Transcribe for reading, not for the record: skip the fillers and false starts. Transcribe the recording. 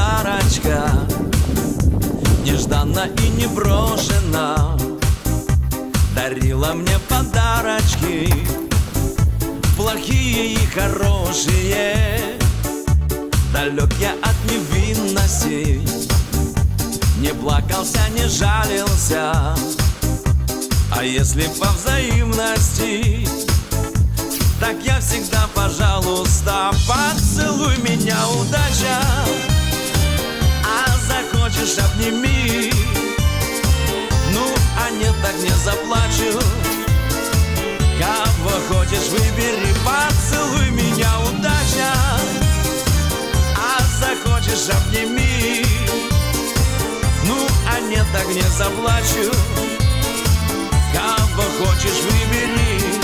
подарочка, нежданно и не брошена, дарила мне подарочки, плохие и хорошие. Далек я от невинности, не плакался, не жалился. А если по взаимности, так я всегда, пожалуйста, поцелуй меня, удача. А захочешь, обними. Ну, а нет, так не заплачу. Кого хочешь, выбери, поцелуй меня, удача. А захочешь, обними. Ну, а нет, так не заплачу. Кого хочешь, выбери.